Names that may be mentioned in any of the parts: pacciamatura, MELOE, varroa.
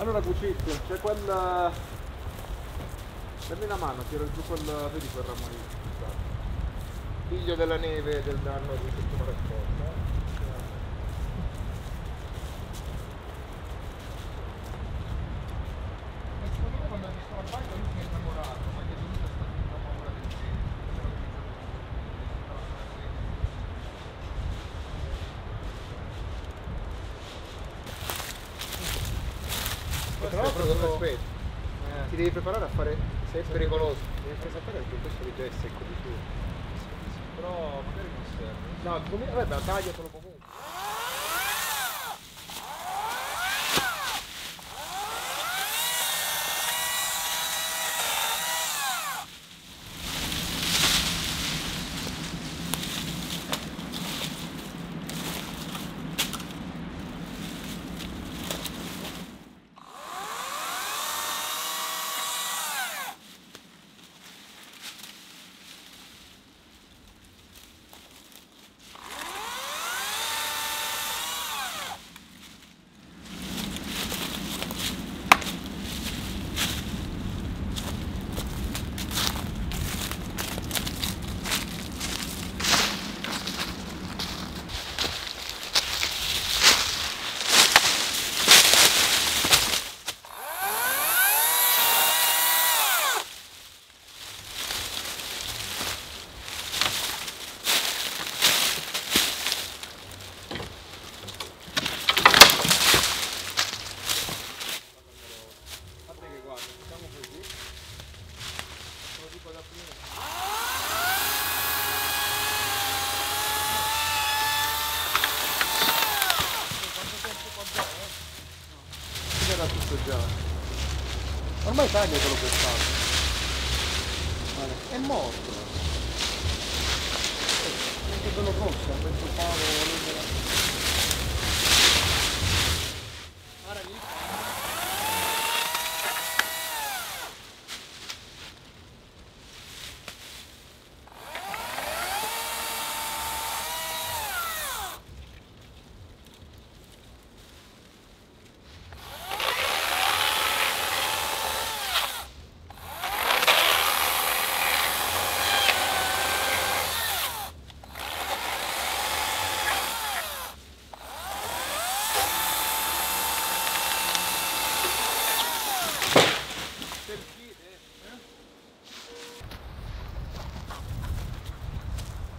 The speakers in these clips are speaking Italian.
Allora Cucitto, c'è quel... dammi una mano, tiro giù quel... vedi quel ramo lì? Figlio della neve del danno di settimana scorsa. Tra l'altro ti devi preparare a fare, se è pericoloso, devi sapere che questo video è secco di più, però magari non serve. No, comunque, vabbè, tagliatelo comunque. Ormai taglia quello che è morto. Anche quello grosso, penso Paolo libera. Guarda lì.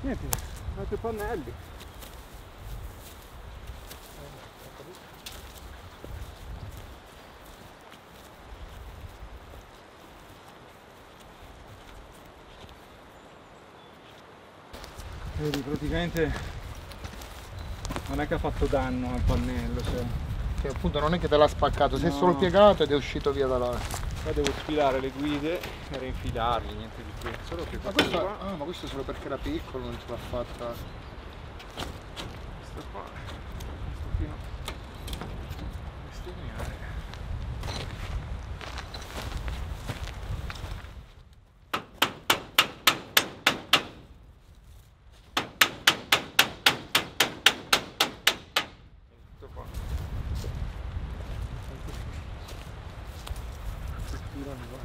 Niente, anche pannelli. Vedi, praticamente non è che ha fatto danno al pannello, cioè. Che appunto non è che te l'ha spaccato, si è solo piegato ed è uscito via da là. Qua devo sfilare le guide e reinfilarle, niente di più. Solo che ma questo è solo perché era piccolo, non ce l'ha fatta. Questo qua, questo qui no.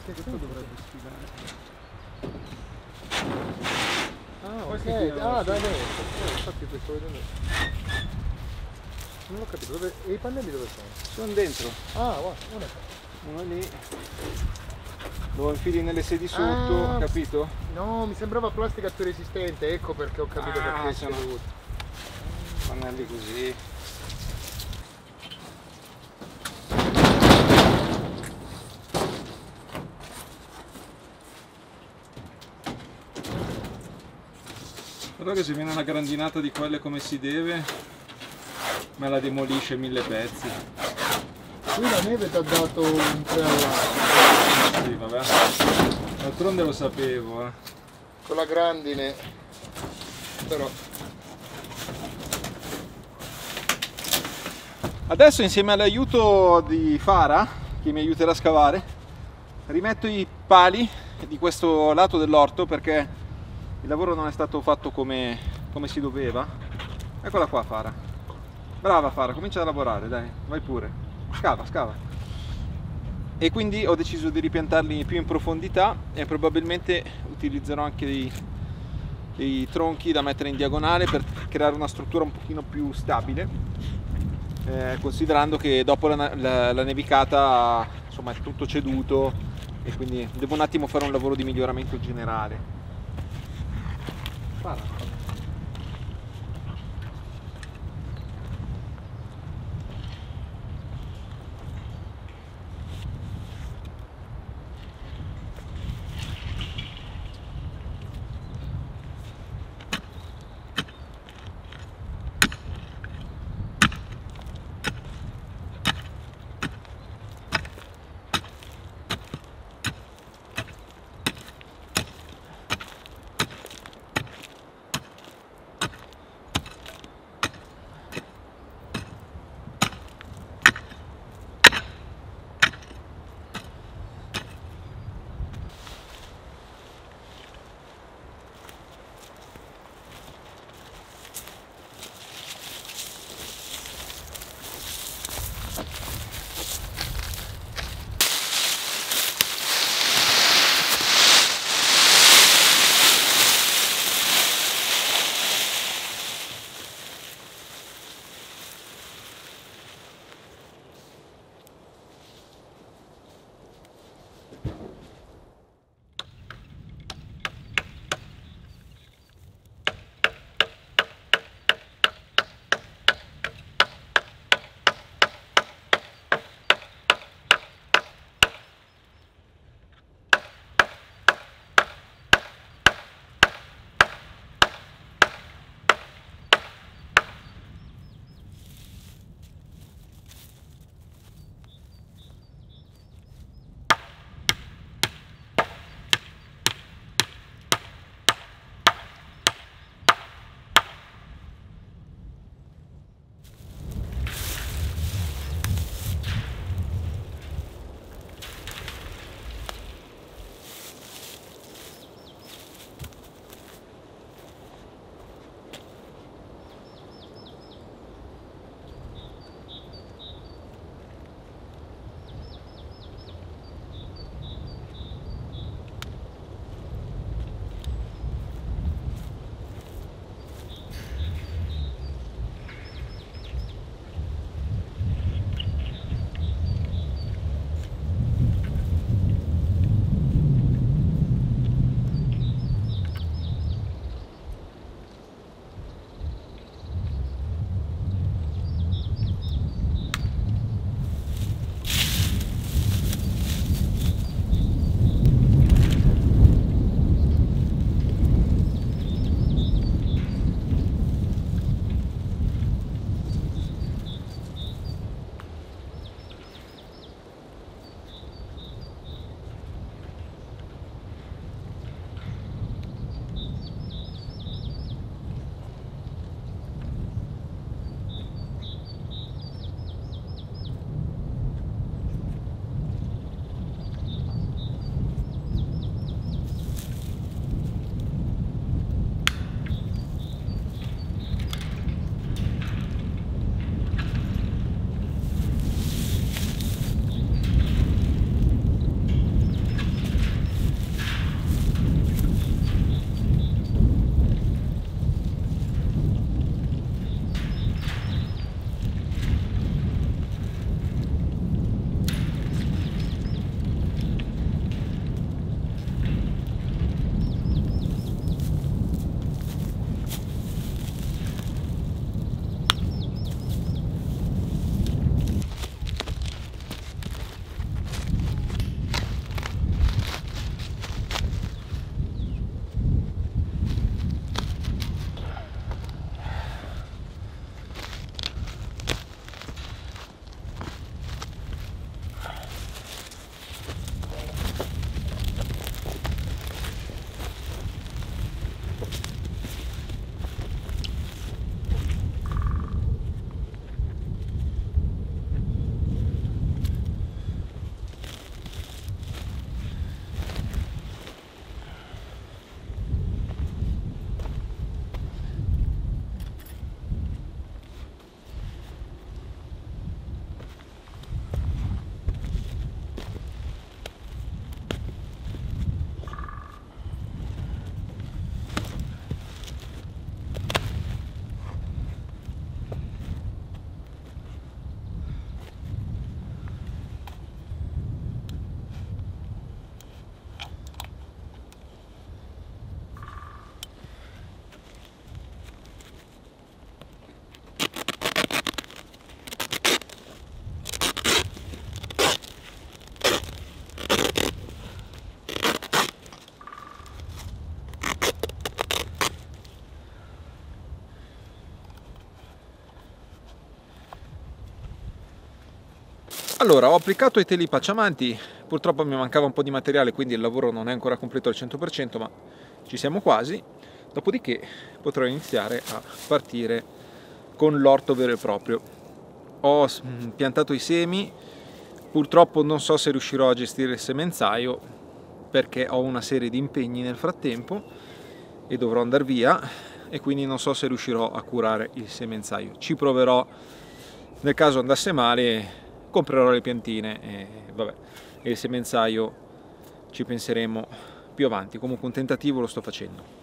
Che tu dovrebbe sfidare. Da dentro. Infatti questo vedo dentro. Non ho capito, dove... e i pannelli dove sono? Sono dentro. Ah, guarda. Uno lì. Lo infili nelle sedi sotto, capito? No, mi sembrava plastica più resistente, ecco perché ho capito perché sono pannelli così. Però che se viene una grandinata di quelle come si deve, me la demolisce in 1000 pezzi. Qui la neve ti ha dato un 3 all'anno. Sì, vabbè. D'altronde lo sapevo, eh. Con la grandine, però. Adesso insieme all'aiuto di Fara, che mi aiuterà a scavare, rimetto i pali di questo lato dell'orto perché il lavoro non è stato fatto come si doveva. Eccola qua Fara. Brava Fara, comincia a lavorare, dai, vai pure. Scava, scava. E quindi ho deciso di ripiantarli più in profondità e probabilmente utilizzerò anche dei tronchi da mettere in diagonale per creare una struttura un pochino più stabile, considerando che dopo la nevicata insomma è tutto ceduto e quindi devo un attimo fare un lavoro di miglioramento generale. Allora, ho applicato i teli pacciamanti, purtroppo mi mancava un po' di materiale, quindi il lavoro non è ancora completo al 100%, ma ci siamo quasi. Dopodiché potrò iniziare a partire con l'orto vero e proprio. Ho piantato i semi, purtroppo non so se riuscirò a gestire il semenzaio perché ho una serie di impegni nel frattempo e dovrò andare via, e quindi non so se riuscirò a curare il semenzaio. Ci proverò, nel caso andasse male comprerò le piantine e vabbè, il semenzaio ci penseremo più avanti. Comunque un tentativo lo sto facendo.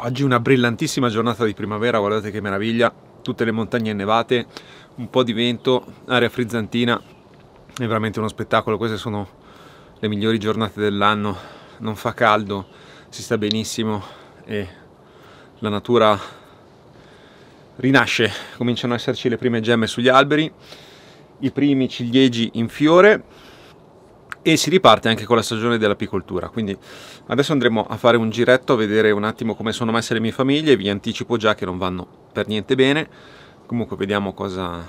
Oggi una brillantissima giornata di primavera, guardate che meraviglia, tutte le montagne innevate, un po' di vento, aria frizzantina, è veramente uno spettacolo. Queste sono le migliori giornate dell'anno, non fa caldo, si sta benissimo e la natura rinasce, cominciano ad esserci le prime gemme sugli alberi, i primi ciliegi in fiore e si riparte anche con la stagione dell'apicoltura. Quindi adesso andremo a fare un giretto a vedere un attimo come sono messe le mie famiglie. Vi anticipo già che non vanno per niente bene, comunque vediamo cosa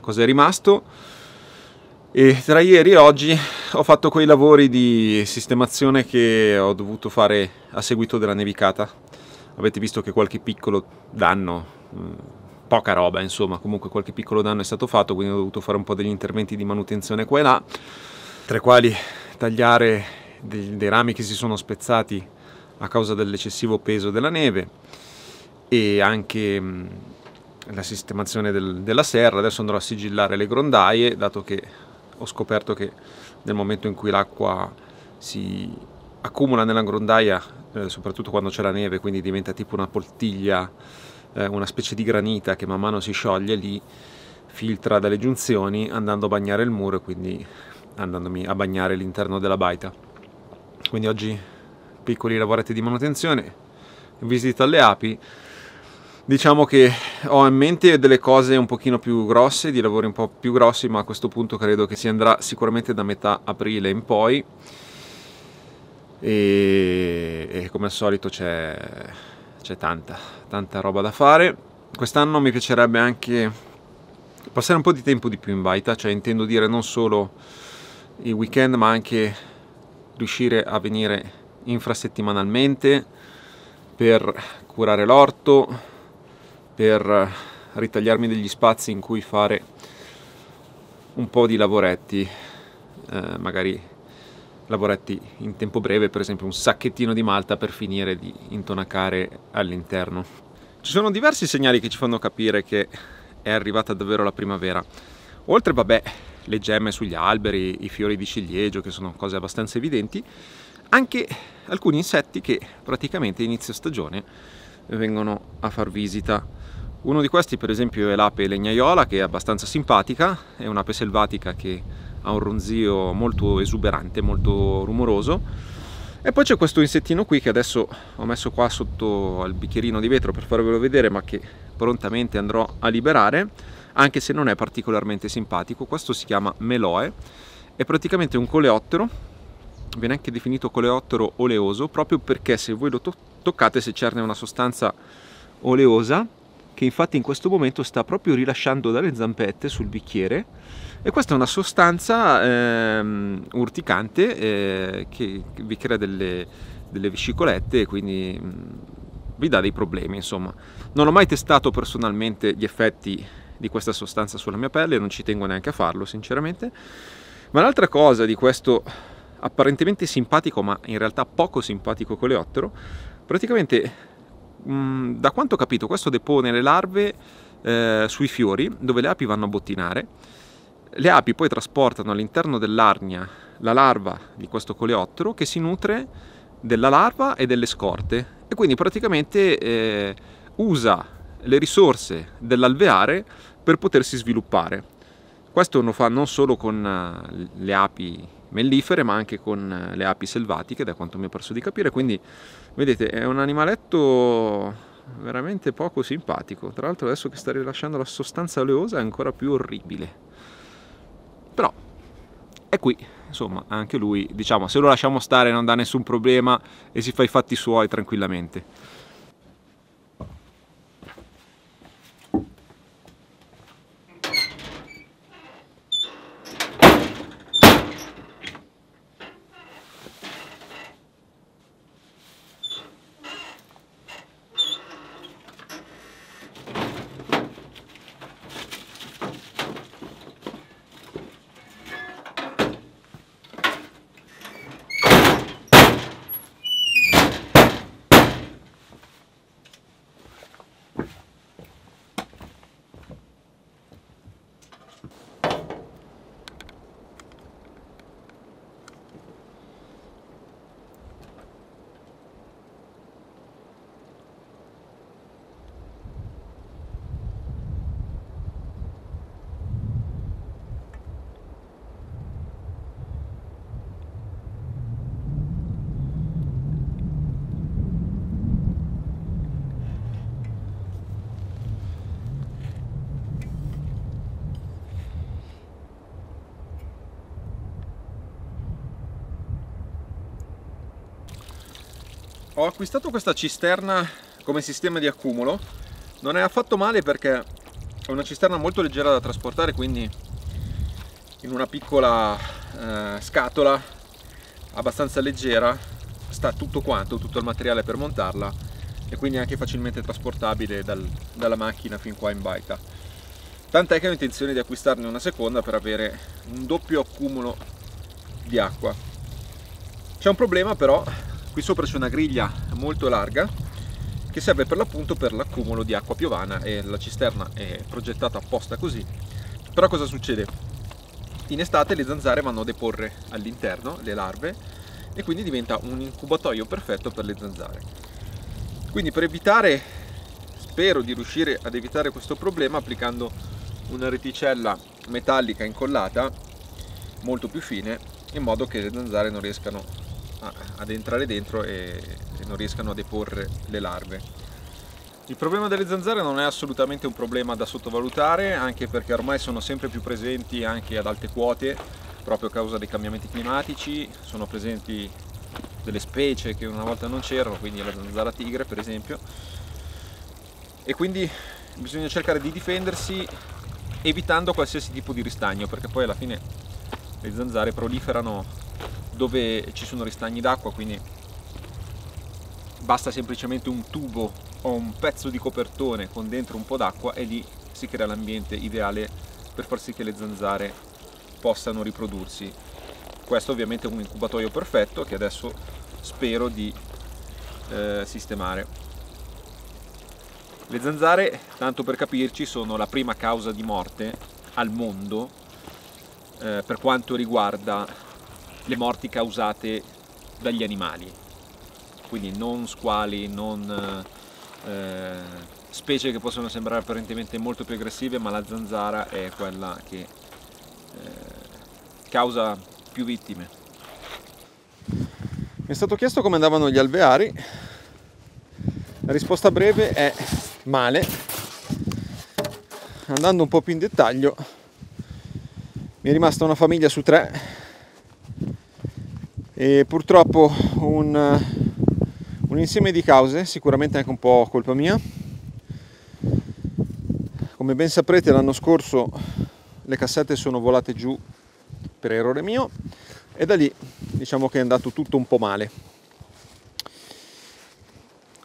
è rimasto. E tra ieri e oggi ho fatto quei lavori di sistemazione che ho dovuto fare a seguito della nevicata. Avete visto che qualche piccolo danno, poca roba insomma, comunque qualche piccolo danno è stato fatto, quindi ho dovuto fare un po' degli interventi di manutenzione qua e là, tra i quali tagliare dei rami che si sono spezzati a causa dell'eccessivo peso della neve e anche la sistemazione della serra. Adesso andrò a sigillare le grondaie, dato che ho scoperto che nel momento in cui l'acqua si accumula nella grondaia, soprattutto quando c'è la neve, quindi diventa tipo una poltiglia, una specie di granita che man mano si scioglie lì, filtra dalle giunzioni andando a bagnare il muro e quindi andandomi a bagnare l'interno della baita. Quindi oggi piccoli lavoretti di manutenzione, visita alle api. Diciamo che ho in mente delle cose un pochino più grosse, di lavori un po' più grossi, ma a questo punto credo che si andrà sicuramente da metà aprile in poi e come al solito c'è tanta roba da fare. Quest'anno mi piacerebbe anche passare un po' di tempo di più in baita, cioè intendo dire non solo i weekend ma anche riuscire a venire infrasettimanalmente per curare l'orto, per ritagliarmi degli spazi in cui fare un po' di lavoretti, magari lavoretti in tempo breve, per esempio un sacchettino di malta per finire di intonacare all'interno. Ci sono diversi segnali che ci fanno capire che è arrivata davvero la primavera. Oltre, vabbè, le gemme sugli alberi, i fiori di ciliegio, che sono cose abbastanza evidenti, anche alcuni insetti che praticamente inizio stagione vengono a far visita. Uno di questi per esempio è l'ape legnaiola, che è abbastanza simpatica, è un'ape selvatica che ha un ronzio molto esuberante, molto rumoroso. E poi c'è questo insettino qui che adesso ho messo qua sotto al bicchierino di vetro per farvelo vedere, ma che prontamente andrò a liberare, anche se non è particolarmente simpatico. Questo si chiama meloe, è praticamente un coleottero, viene anche definito coleottero oleoso proprio perché se voi lo toccate si cerne una sostanza oleosa che infatti in questo momento sta proprio rilasciando dalle zampette sul bicchiere, e questa è una sostanza urticante che vi crea delle vescicolette e quindi vi dà dei problemi insomma. Non ho mai testato personalmente gli effetti di questa sostanza sulla mia pelle, non ci tengo neanche a farlo sinceramente. Ma l'altra cosa di questo apparentemente simpatico ma in realtà poco simpatico coleottero, praticamente da quanto ho capito questo depone le larve sui fiori dove le api vanno a bottinare. Le api poi trasportano all'interno dell'arnia la larva di questo coleottero che si nutre della larva e delle scorte e quindi praticamente usa le risorse dell'alveare per potersi sviluppare. Questo lo fa non solo con le api mellifere ma anche con le api selvatiche, da quanto mi è perso di capire. Quindi vedete, è un animaletto veramente poco simpatico, tra l'altro adesso che sta rilasciando la sostanza oleosa è ancora più orribile, però è qui insomma. Anche lui, diciamo, se lo lasciamo stare non dà nessun problema e si fa i fatti suoi tranquillamente. Ho acquistato questa cisterna come sistema di accumulo, non è affatto male perché è una cisterna molto leggera da trasportare, quindi in una piccola scatola abbastanza leggera sta tutto quanto, tutto il materiale per montarla, e quindi anche facilmente trasportabile dalla macchina fin qua in baita. Tant'è che ho intenzione di acquistarne una seconda per avere un doppio accumulo di acqua. C'è un problema però, qui sopra c'è una griglia molto larga che serve per l'appunto per l'accumulo di acqua piovana, e la cisterna è progettata apposta così. Però cosa succede? In estate le zanzare vanno a deporre all'interno le larve e quindi diventa un incubatoio perfetto per le zanzare. Quindi per evitare, spero di riuscire ad evitare questo problema applicando una reticella metallica incollata molto più fine, in modo che le zanzare non riescano ad entrare dentro e non riescano a deporre le larve. Il problema delle zanzare non è assolutamente un problema da sottovalutare, anche perché ormai sono sempre più presenti anche ad alte quote, proprio a causa dei cambiamenti climatici. Sono presenti delle specie che una volta non c'erano, quindi la zanzara tigre per esempio, e quindi bisogna cercare di difendersi evitando qualsiasi tipo di ristagno, perché poi alla fine le zanzare proliferano dove ci sono ristagni d'acqua, quindi basta semplicemente un tubo o un pezzo di copertone con dentro un po' d'acqua e lì si crea l'ambiente ideale per far sì che le zanzare possano riprodursi. Questo ovviamente è un incubatoio perfetto che adesso spero di sistemare. Le zanzare, tanto per capirci, sono la prima causa di morte al mondo per quanto riguarda le morti causate dagli animali, quindi non squali, non specie che possono sembrare apparentemente molto più aggressive, ma la zanzara è quella che causa più vittime. Mi è stato chiesto come andavano gli alveari, la risposta breve è male. Andando un po' più in dettaglio, mi è rimasta una famiglia su 3 e purtroppo un insieme di cause, sicuramente anche un po' colpa mia. Come ben saprete, l'anno scorso le cassette sono volate giù per errore mio e da lì diciamo che è andato tutto un po' male.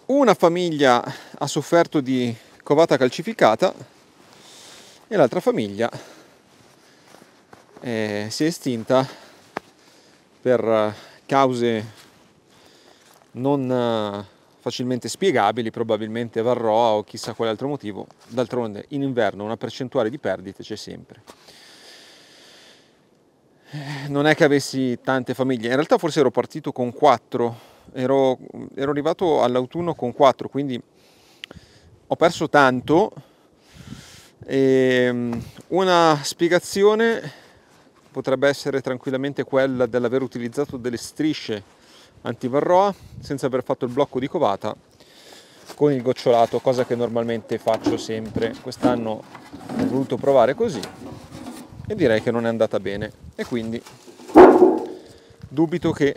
Una famiglia ha sofferto di covata calcificata e l'altra famiglia si è estinta per cause non facilmente spiegabili, probabilmente varroa o chissà quale altro motivo. D'altronde in inverno una percentuale di perdite c'è sempre. Non è che avessi tante famiglie, in realtà forse ero partito con 4, ero arrivato all'autunno con 4, quindi ho perso tanto. E una spiegazione potrebbe essere tranquillamente quella dell'aver utilizzato delle strisce antivarroa senza aver fatto il blocco di covata con il gocciolato, cosa che normalmente faccio sempre. Quest'anno ho voluto provare così e direi che non è andata bene, e quindi dubito che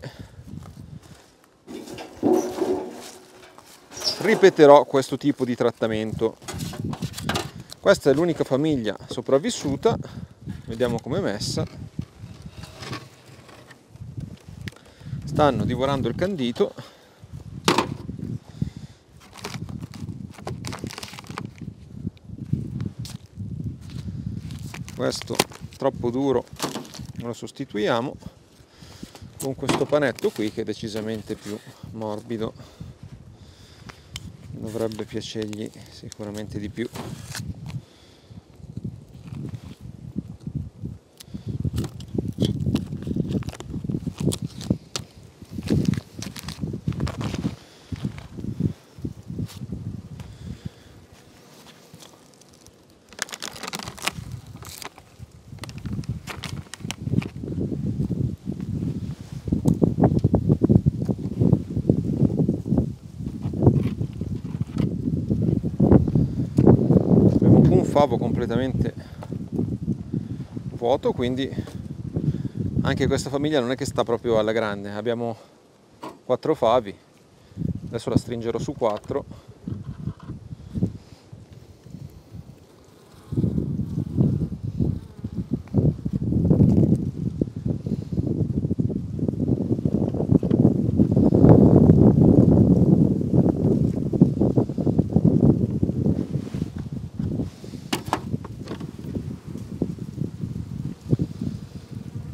ripeterò questo tipo di trattamento. Questa è l'unica famiglia sopravvissuta, vediamo com'è messa. Stanno divorando il candito. Questo troppo duro, lo sostituiamo con questo panetto qui che è decisamente più morbido, dovrebbe piacergli sicuramente di più. Completamente vuoto, quindi anche questa famiglia non è che sta proprio alla grande. Abbiamo 4 favi, adesso la stringerò su 4 .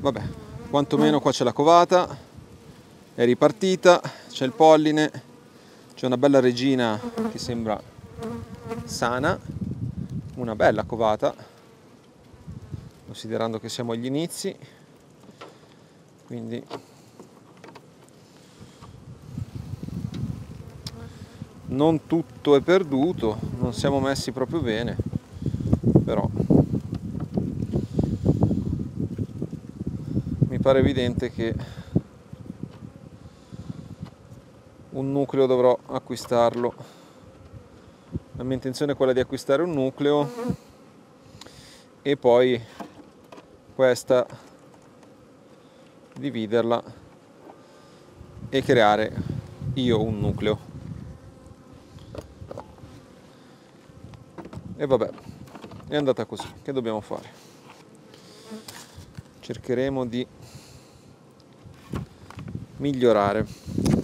Vabbè, quantomeno qua c'è la covata, è ripartita, c'è il polline, c'è una bella regina che sembra sana, una bella covata, considerando che siamo agli inizi, quindi non tutto è perduto, non siamo messi proprio bene, però pare evidente che un nucleo dovrò acquistarlo. La mia intenzione è quella di acquistare un nucleo e poi questa dividerla e creare io un nucleo. E vabbè, è andata così, che dobbiamo fare? Cercheremo di migliorare.